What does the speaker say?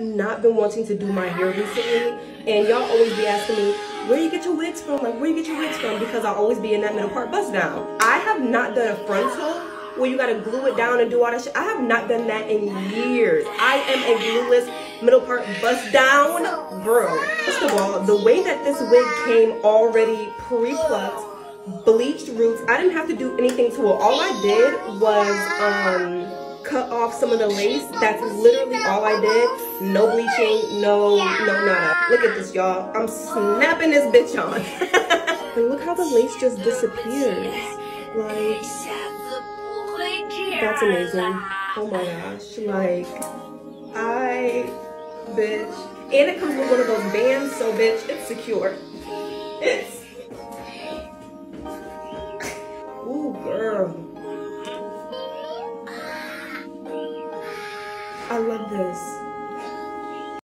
have not been wanting to do my hair recently, and y'all always be asking me, where you get your wigs from? Like, where you get your wigs from? Because I always be in that middle part bust down. I have not done a frontal where you gotta glue it down and do all that shit. I have not done that in years. I am a glueless middle part bust down girl. First of all, the way that this wig came already pre-plucked, bleached roots, I didn't have to do anything to it. All I did was cut off some of the lace. That's literally all I did. No bleaching, no nada. Look at this, y'all. I'm snapping this bitch on. And look how the lace just disappears. Like, that's amazing. Oh my gosh. Like, bitch. And it comes with one of those bands, so bitch, it's secure.